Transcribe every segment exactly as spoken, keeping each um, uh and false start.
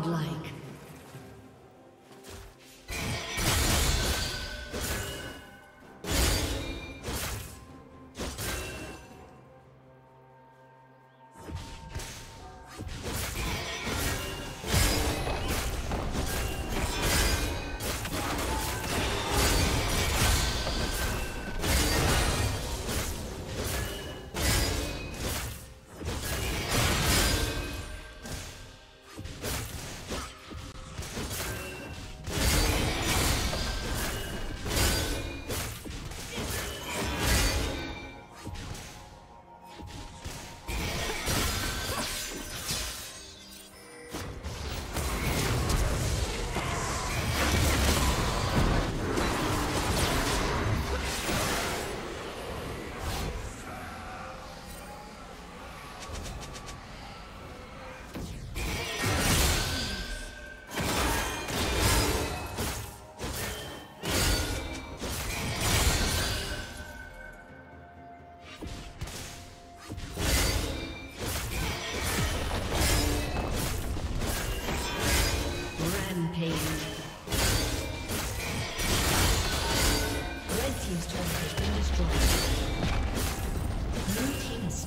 Like Blue team is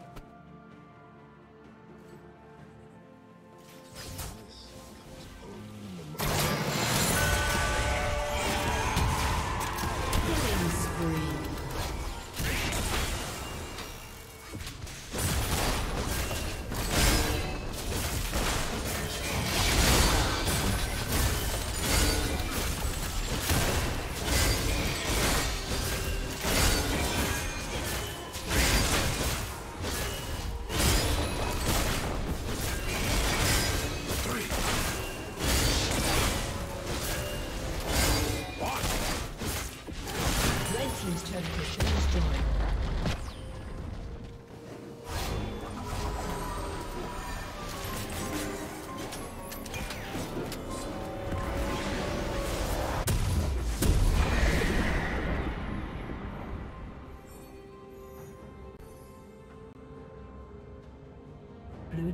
Blue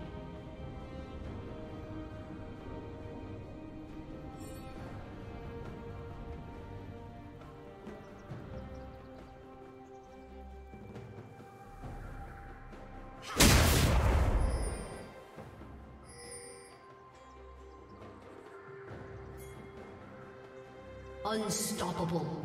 Unstoppable.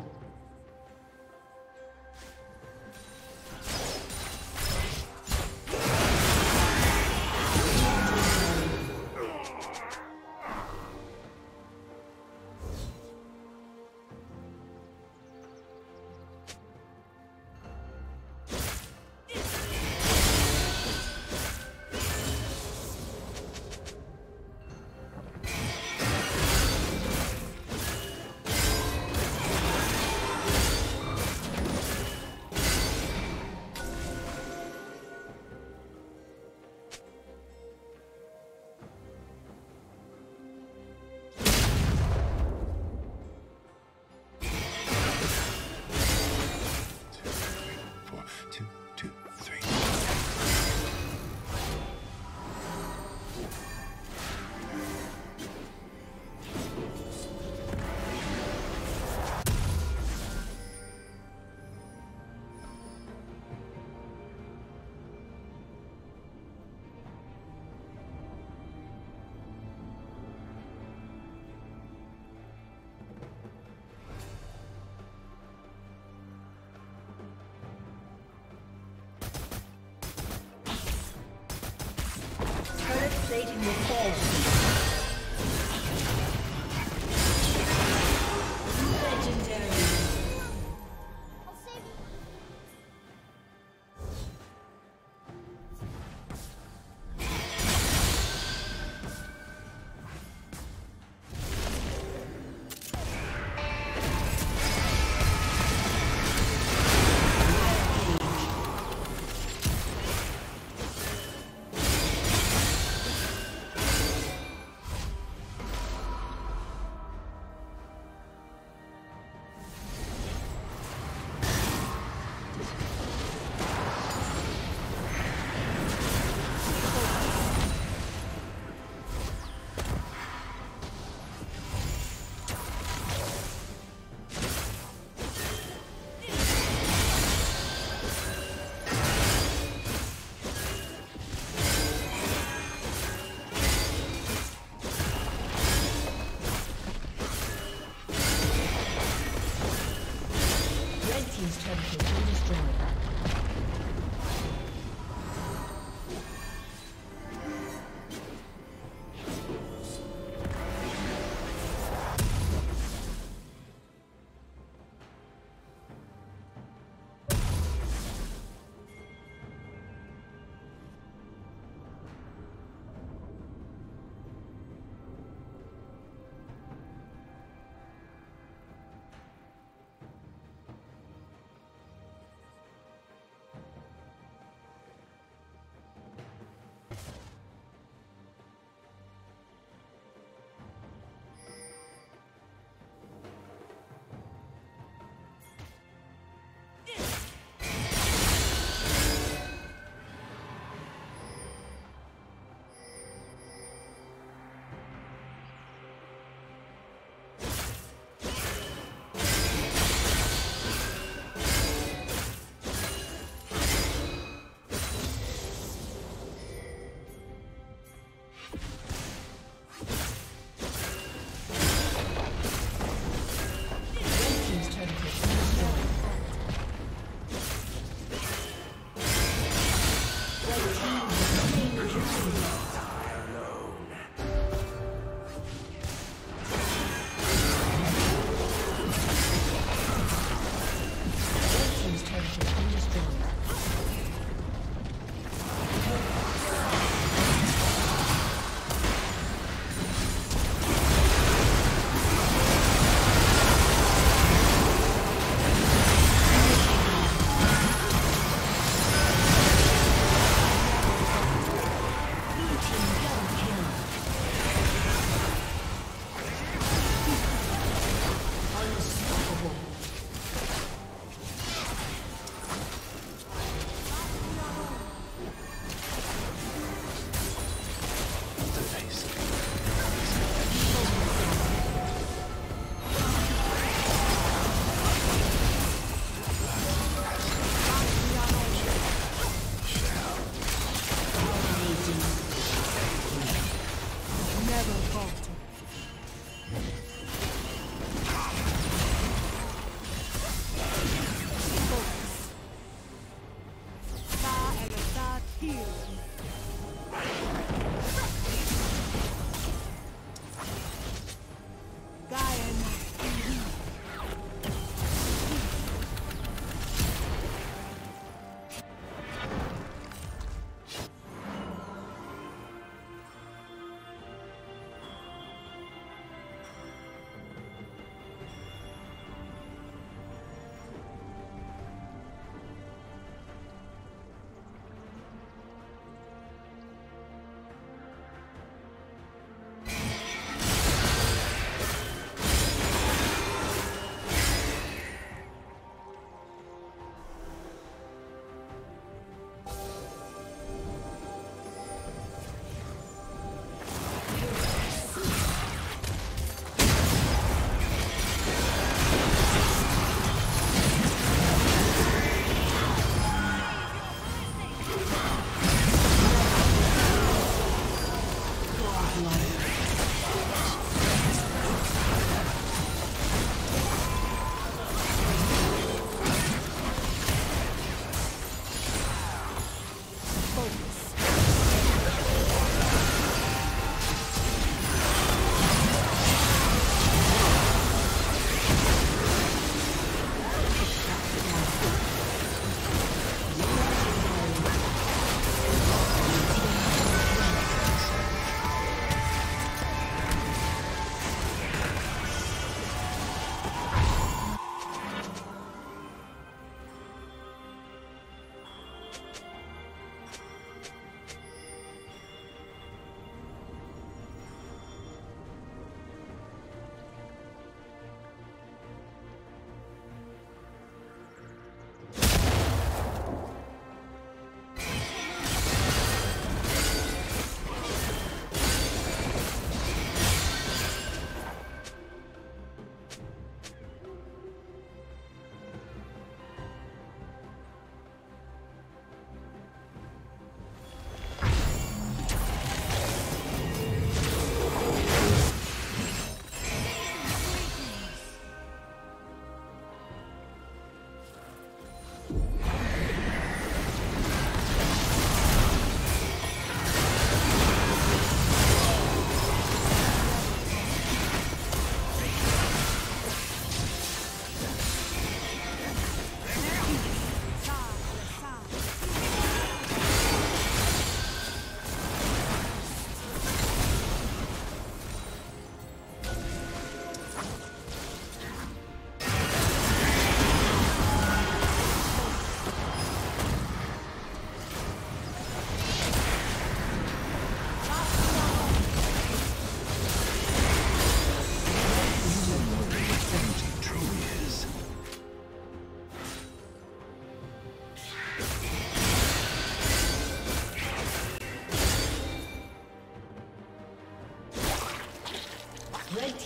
Plating will fall soon. Legendary. I'll save you.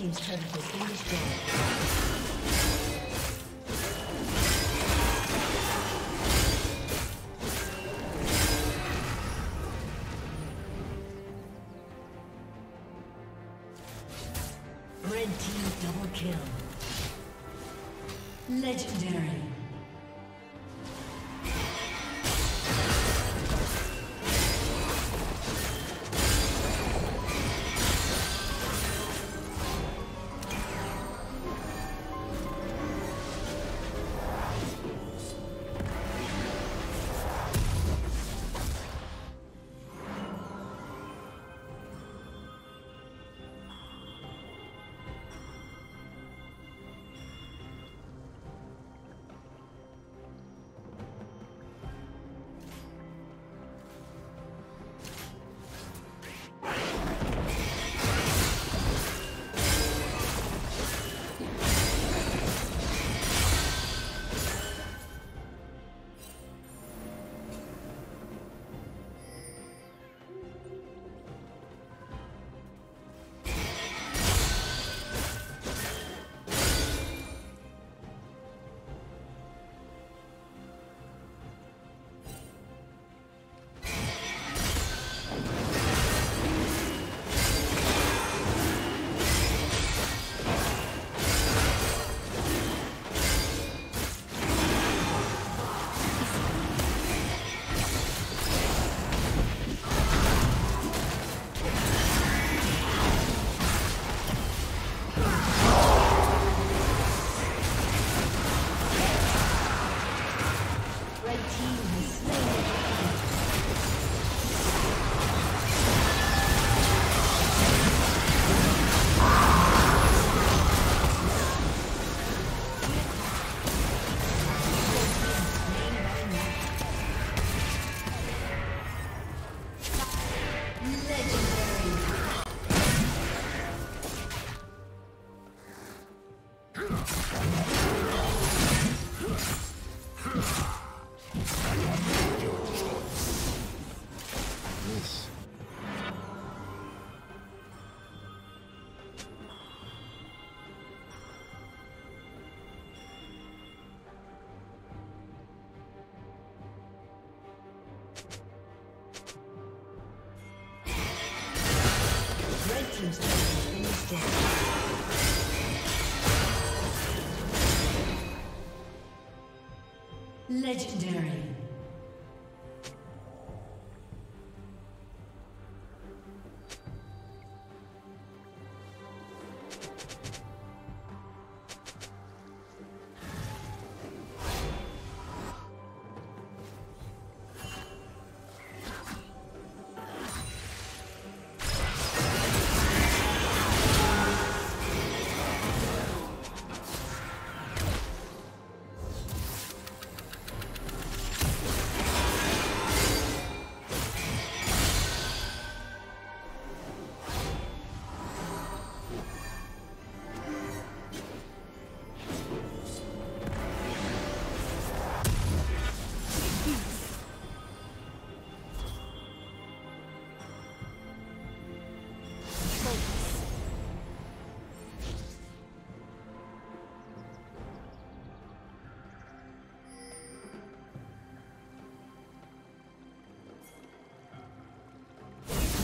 team's turret has been destroyed. Legendary.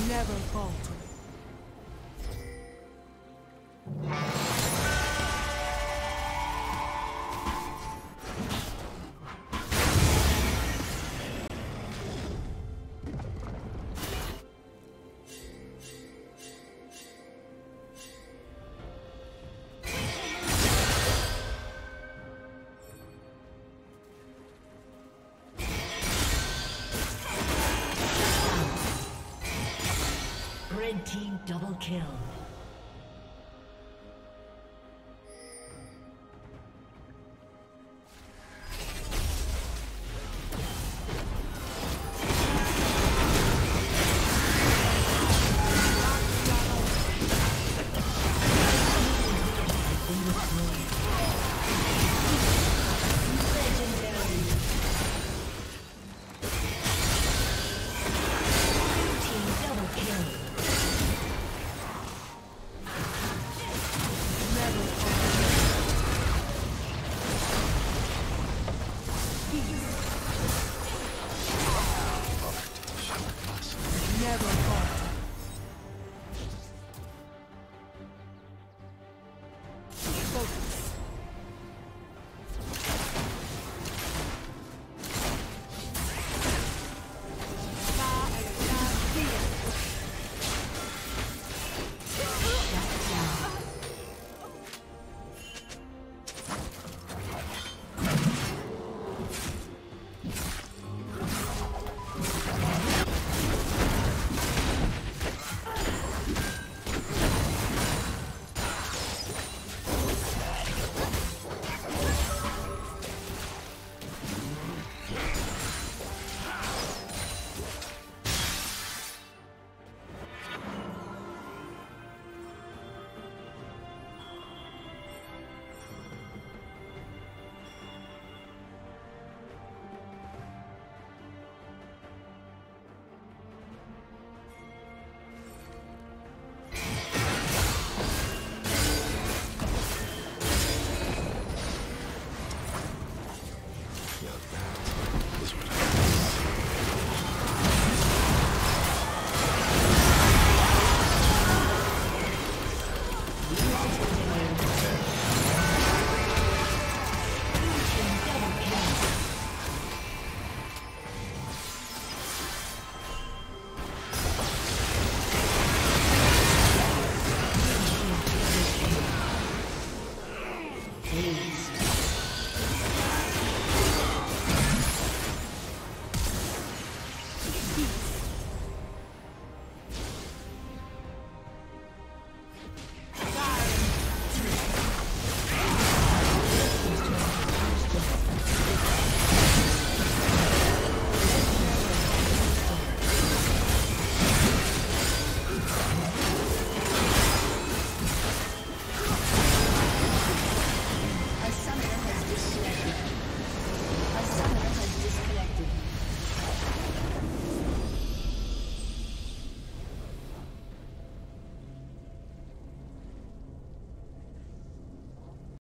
Never falter. Red team double kill. Never.